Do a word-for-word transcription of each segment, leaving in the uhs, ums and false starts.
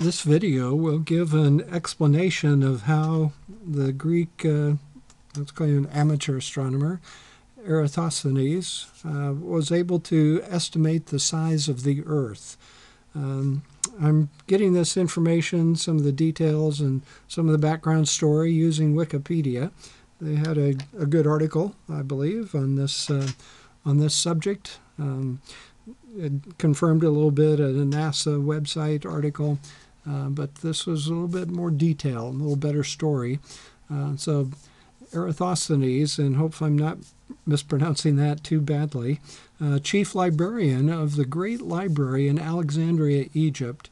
This video will give an explanation of how the Greek, uh, let's call him an amateur astronomer, Eratosthenes, uh, was able to estimate the size of the Earth. Um, I'm getting this information, some of the details and some of the background story using Wikipedia. They had a, a good article, I believe, on this uh, on this subject. Um, it confirmed a little bit at a NASA website article, uh, but this was a little bit more detailed, a little better story. Uh, so Eratosthenes, and hopefully I'm not mispronouncing that too badly, uh, chief librarian of the Great Library in Alexandria, Egypt,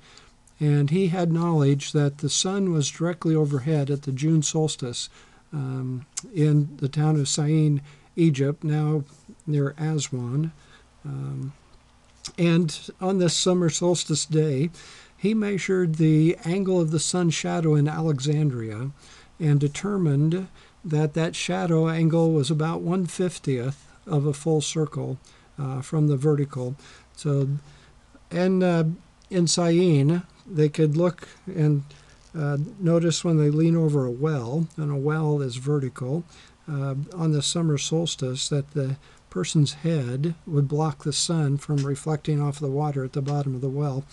and he had knowledge that the sun was directly overhead at the June solstice um, in the town of Syene, Egypt, now near Aswan. Um, and on this summer solstice day, he measured the angle of the sun's shadow in Alexandria and determined that that shadow angle was about one fiftieth of a full circle uh, from the vertical. So, and uh, in Syene, they could look and uh, notice when they lean over a well, and a well is vertical, uh, on the summer solstice, that the person's head would block the sun from reflecting off the water at the bottom of the well.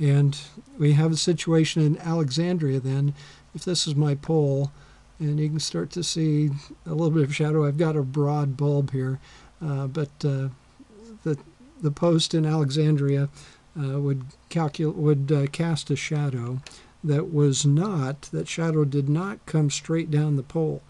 And we have a situation in Alexandria then. If this is my pole, and you can start to see a little bit of shadow. I've got a broad bulb here, uh, but uh, the the post in Alexandria uh, would calculate would uh, cast a shadow that was not that shadow did not come straight down the pole.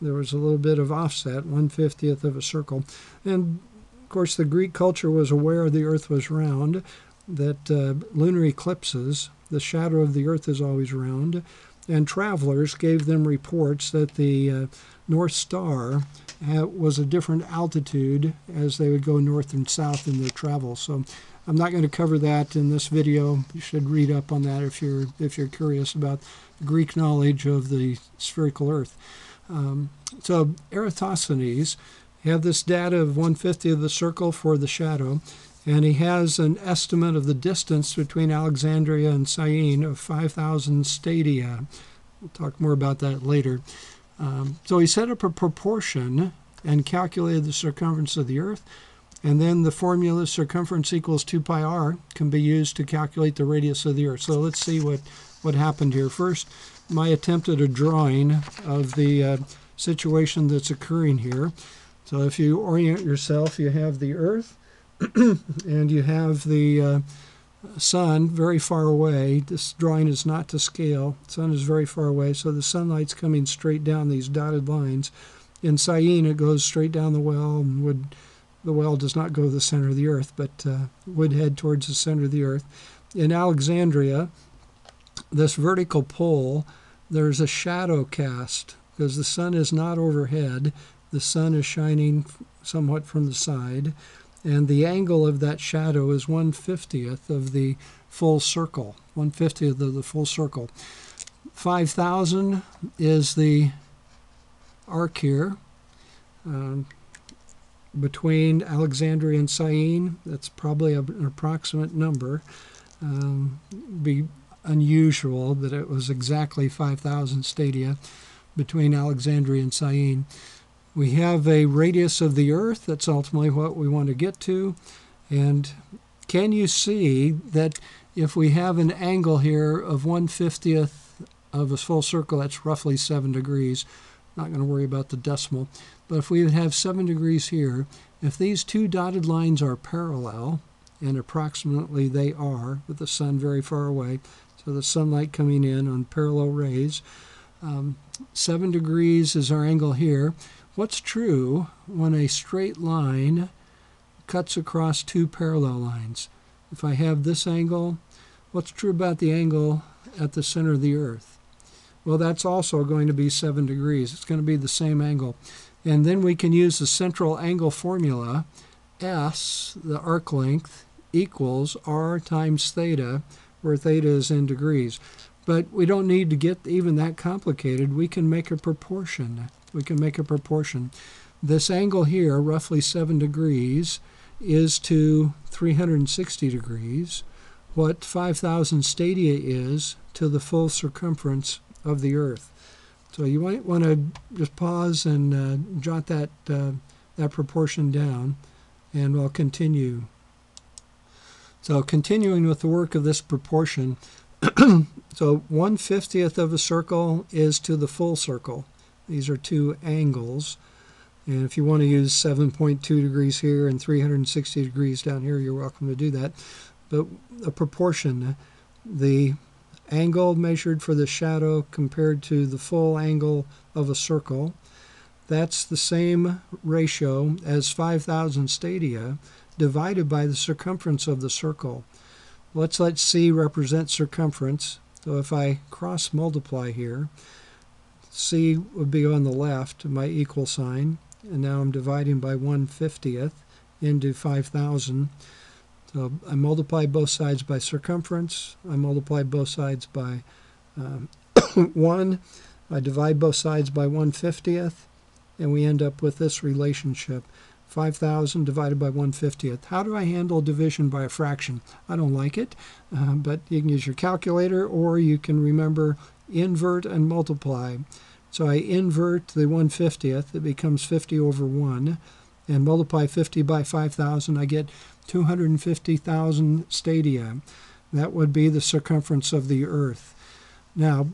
There was a little bit of offset, one fiftieth of a circle, and of course the Greek culture was aware the Earth was round. That uh, lunar eclipses, the shadow of the Earth is always round. And travelers gave them reports that the uh, North Star ha was a different altitude as they would go north and south in their travel. So I'm not going to cover that in this video. You should read up on that if you're, if you're curious about Greek knowledge of the spherical Earth. Um, so Eratosthenes had this data of one fiftieth of the circle for the shadow, and he has an estimate of the distance between Alexandria and Syene of five thousand stadia. We'll talk more about that later. Um, so he set up a proportion and calculated the circumference of the Earth, and then the formula circumference equals two pi r can be used to calculate the radius of the Earth. So let's see what, what happened here. First, my attempt at a drawing of the uh, situation that's occurring here. So if you orient yourself, you have the Earth, and you have the uh, sun very far away. This drawing is not to scale. The sun is very far away, so the sunlight's coming straight down these dotted lines. In Syene, it goes straight down the well, and would, the well does not go to the center of the Earth, but uh, would head towards the center of the Earth. In Alexandria, this vertical pole, there's a shadow cast, because the sun is not overhead. The sun is shining somewhat from the side, and the angle of that shadow is one fiftieth of the full circle, one fiftieth of the full circle. five thousand is the arc here um, between Alexandria and Syene. That's probably a, an approximate number. Um, be unusual that it was exactly five thousand stadia between Alexandria and Syene. We have a radius of the Earth. That's ultimately what we want to get to. And can you see that if we have an angle here of one fiftieth of a full circle, that's roughly seven degrees. Not going to worry about the decimal. But if we have seven degrees here, if these two dotted lines are parallel, and approximately they are, with the sun very far away, so the sunlight coming in on parallel rays, um, seven degrees is our angle here. What's true when a straight line cuts across two parallel lines? If I have this angle, what's true about the angle at the center of the Earth? Well, that's also going to be seven degrees. It's going to be the same angle. And then we can use the central angle formula. S, the arc length, equals r times theta, where theta is in degrees. But we don't need to get even that complicated. We can make a proportion. We can make a proportion. This angle here, roughly seven degrees, is to three hundred sixty degrees, what five thousand stadia is to the full circumference of the Earth. So you might want to just pause and uh, jot that, uh, that proportion down, and we'll continue. So continuing with the work of this proportion, so one fiftieth of a circle is to the full circle. These are two angles. And if you want to use seven point two degrees here and three hundred sixty degrees down here, you're welcome to do that. But a proportion, the angle measured for the shadow compared to the full angle of a circle, that's the same ratio as five thousand stadia divided by the circumference of the circle. Let's let C represent circumference. So if I cross multiply here, C would be on the left, my equal sign, and now I'm dividing by one fiftieth into five thousand. So I multiply both sides by circumference, I multiply both sides by um, one, I divide both sides by one fiftieth, and we end up with this relationship, five thousand divided by one fiftieth. How do I handle division by a fraction? I don't like it, uh, but you can use your calculator, or you can remember invert and multiply. So I invert the one fiftieth, it becomes fifty over one, and multiply fifty by five thousand, I get two hundred fifty thousand stadia. That would be the circumference of the Earth. Now,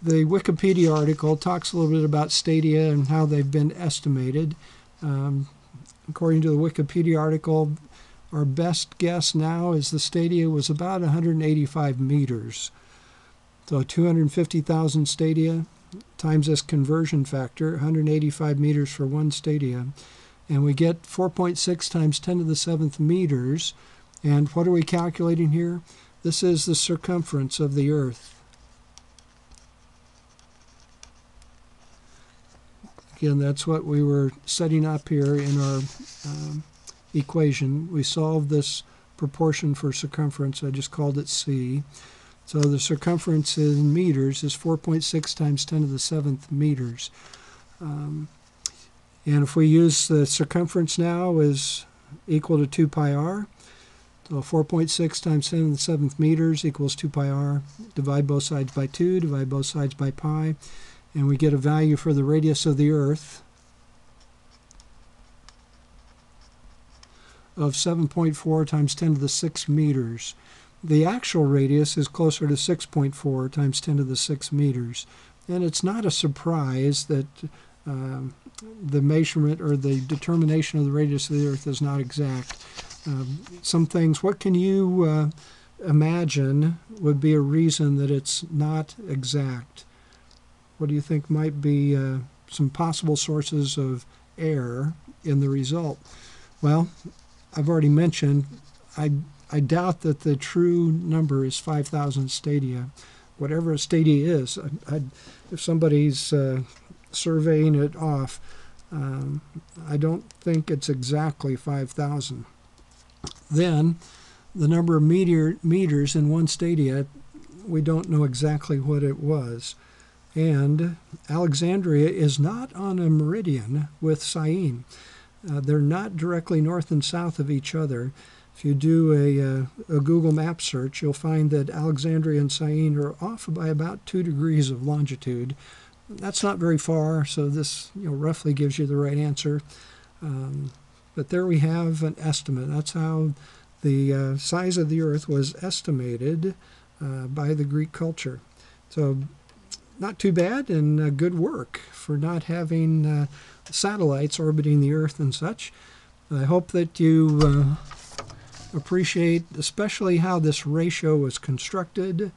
the Wikipedia article talks a little bit about stadia and how they've been estimated. Um, according to the Wikipedia article, our best guess now is the stadia was about one hundred eighty-five meters. So two hundred fifty thousand stadia times this conversion factor, one hundred eighty-five meters for one stadia, and we get four point six times ten to the seventh meters. And what are we calculating here? This is the circumference of the Earth. Again, that's what we were setting up here in our um, equation. We solved this proportion for circumference. I just called it C. So the circumference in meters is four point six times ten to the seventh meters. Um, and if we use the circumference now is equal to two pi r. So four point six times ten to the seventh meters equals two pi r. Divide both sides by two, divide both sides by pi, and we get a value for the radius of the Earth of seven point four times ten to the sixth meters. The actual radius is closer to six point four times ten to the sixth meters. And it's not a surprise that um, the measurement or the determination of the radius of the Earth is not exact. Um, some things, what can you uh, imagine would be a reason that it's not exact? What do you think might be uh, some possible sources of error in the result? Well, I've already mentioned, I I doubt that the true number is five thousand stadia. Whatever a stadia is, I, I, if somebody's uh, surveying it off, um, I don't think it's exactly five thousand. Then, the number of meter, meters in one stadia, we don't know exactly what it was. And Alexandria is not on a meridian with Syene. Uh, they're not directly north and south of each other. If you do a, uh, a Google Map search, you'll find that Alexandria and Syene are off by about two degrees of longitude. That's not very far, so this you know, roughly gives you the right answer. Um, but there we have an estimate. That's how the uh, size of the Earth was estimated uh, by the Greek culture. So not too bad, and uh, good work for not having uh, satellites orbiting the Earth and such. I hope that you... Uh, appreciate especially how this ratio was constructed.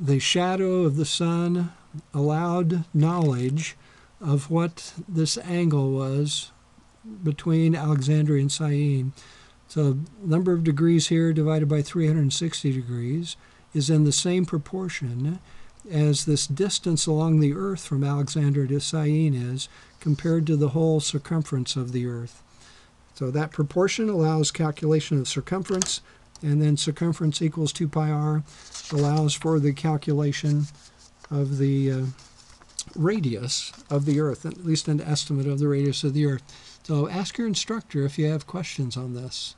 The shadow of the sun allowed knowledge of what this angle was between Alexandria and Syene. So number of degrees here divided by three hundred sixty degrees is in the same proportion as this distance along the Earth from Alexandria to Syene is compared to the whole circumference of the Earth. So that proportion allows calculation of circumference, and then circumference equals two pi r allows for the calculation of the uh, radius of the Earth, at least an estimate of the radius of the Earth. So ask your instructor if you have questions on this.